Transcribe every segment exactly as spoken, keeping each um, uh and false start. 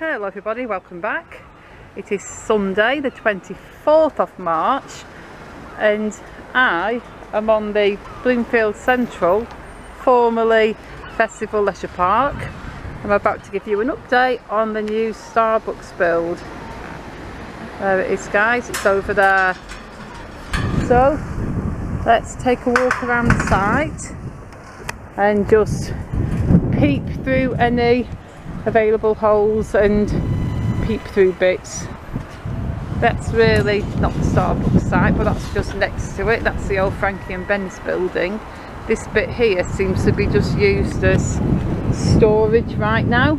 Hello everybody, welcome back. It is Sunday the twenty-fourth of March and I am on the Bloomfield Central, formerly Festival Leisure Park. I'm about to give you an update on the new Starbucks build. There it is guys, it's over there. So let's take a walk around the site and just peep through any available holes and peep through bits. That's really not the Starbucks site, but that's just next to it. That's the old Frankie and Benny's building. This bit here seems to be just used as storage right now.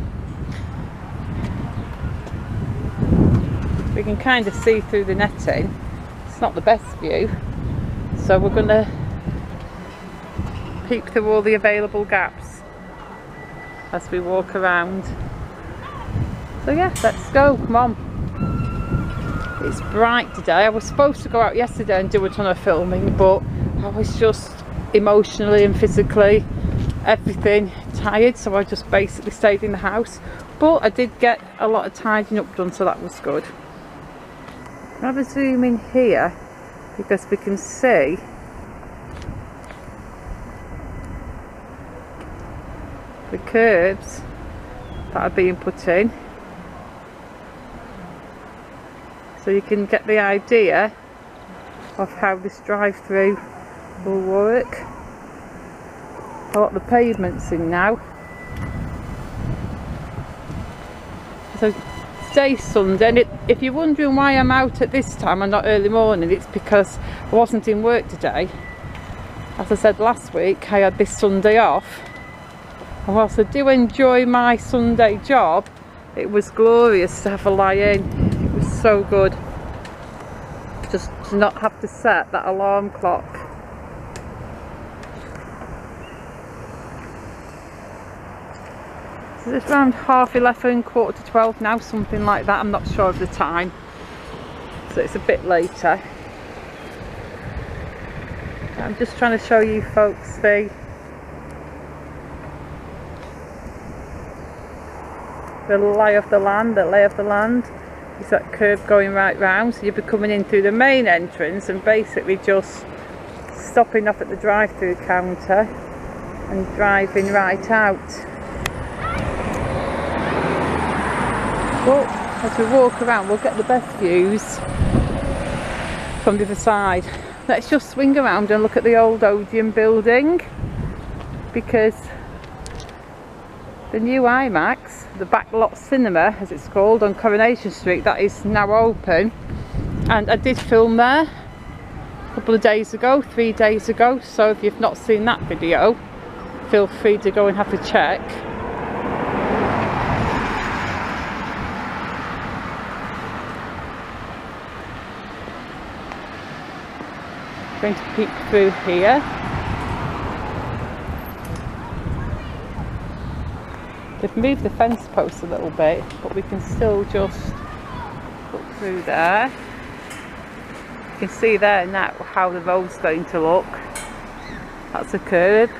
We can kind of see through the netting. It's not the best view, so we're going to peep through all the available gaps as we walk around. So yeah, let's go, come on. It's bright today. I was supposed to go out yesterday and do a ton of filming, but I was just emotionally and physically everything tired, so I just basically stayed in the house, but I did get a lot of tidying up done, so that was good. I'll have a zoom in here because we can see the curbs that are being put in, so you can get the idea of how this drive-through will work. A lot of the pavement's in now. So today's Sunday, and it, if you're wondering why I'm out at this time and not early morning, it's because I wasn't in work today. As I said last week, I had this Sunday off. And whilst I do enjoy my Sunday job, it was glorious to have a lie in. It was so good just to not have to set that alarm clock. So it's around half eleven, quarter to twelve now, something like that. I'm not sure of the time, so it's a bit later. I'm just trying to show you folks the The lie of the land, the lay of the land is that curve going right round, so you'll be coming in through the main entrance and basically just stopping off at the drive-through counter and driving right out. But as we walk around, we'll get the best views from the other side. Let's just swing around and look at the old Odeon building, because the new IMAX, the Backlot Cinema as it's called, on Coronation Street, that is now open, and I did film there a couple of days ago, three days ago, so if you've not seen that video, feel free to go and have a check. I'm going to peek through here. They've moved the fence post a little bit, but we can still just look through there. You can see there now how the road's going to look. That's a curb,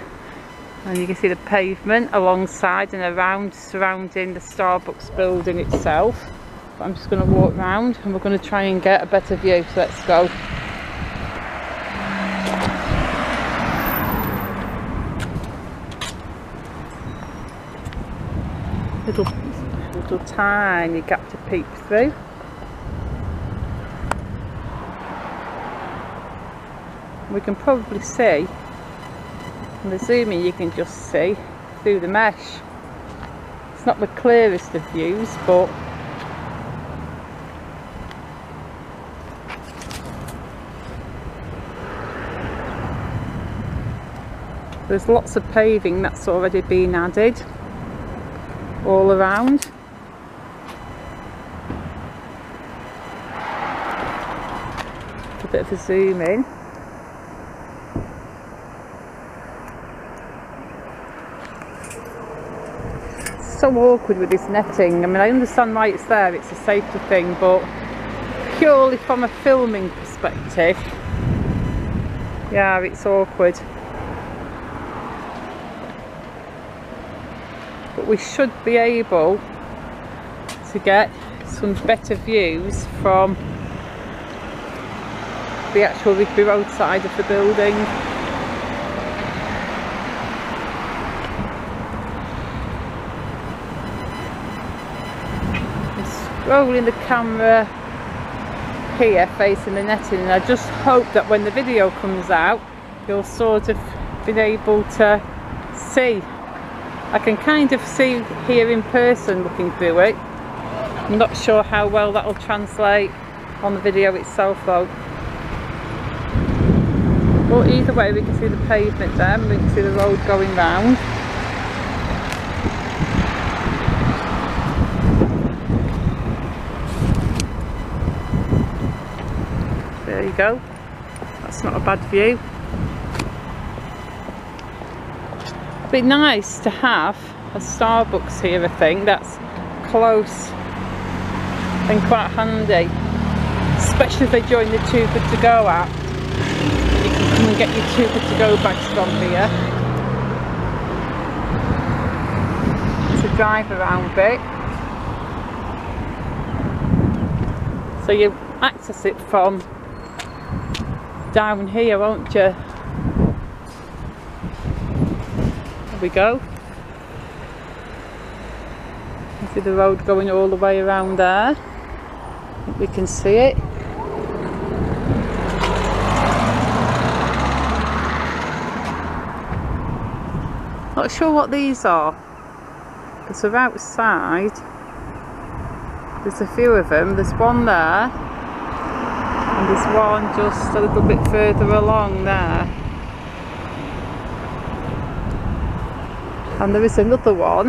and you can see the pavement alongside and around, surrounding the Starbucks building itself. But I'm just going to walk round and we're going to try and get a better view, so let's go. Little, little tiny gap to peep through. We can probably see, and the zoom in, you can just see through the mesh. It's not the clearest of views, but there's lots of paving that's already been added all around. A bit of a zoom in. It's so awkward with this netting. I mean, I understand why it's there, it's a safety thing, but purely from a filming perspective, yeah, it's awkward. But we should be able to to get some better views from the actual Ripley Road side of the building. I'm scrolling the camera here facing the netting, and I just hope that when the video comes out you'll sort of been able to see. I can kind of see here in person looking through it. I'm not sure how well that'll translate on the video itself though. But either way we can see the pavement there and we can see the road going round. There you go, that's not a bad view. It'd be nice to have a Starbucks here, I think, that's close and quite handy, especially if they join the Tuba to Go app. You can come and get your Tuba to Go bags from here to drive around a bit, so you access it from down here, won't you? There we go. You see the road going all the way around there. I think we can see it. Not sure what these are, because they're outside. There's a few of them. There's one there. And there's one just a little bit further along there. And there is another one.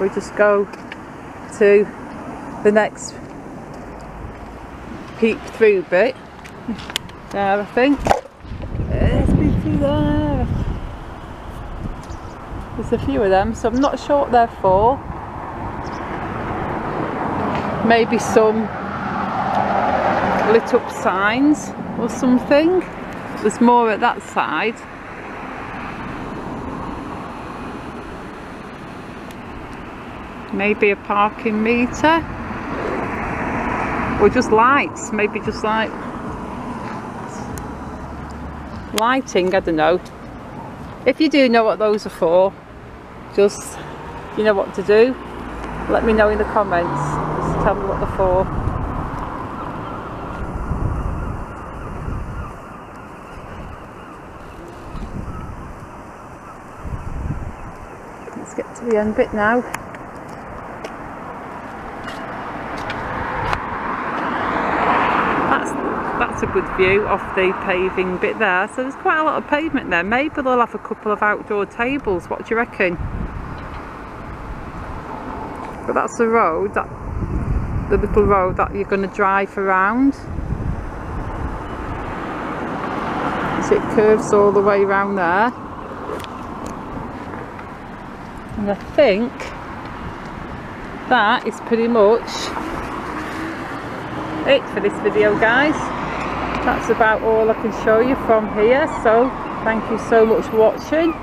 We just go to the next peep through bit. There, I think. Let's peep through there. There's a few of them, so I'm not sure what they're for. Maybe some lit up signs or something. There's more at that side. Maybe a parking meter, or just lights, maybe just like lighting, I don't know. If you do know what those are for, just, you know what to do, let me know in the comments, just tell me what they're for. Let's get to the end bit now. A good view off the paving bit there, so there's quite a lot of pavement there. Maybe they'll have a couple of outdoor tables, what do you reckon? But that's the road, that the little road that you're going to drive around, so it curves all the way around there. And I think that is pretty much it for this video, guys. That's about all I can show you from here, so thank you so much for watching.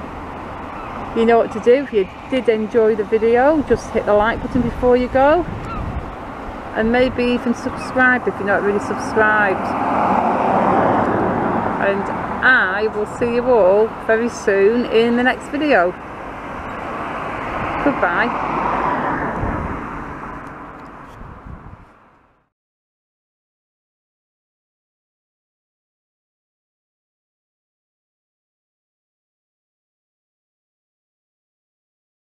You know what to do. If you did enjoy the video, just hit the like button before you go, and maybe even subscribe if you're not really subscribed, and I will see you all very soon in the next video. Goodbye.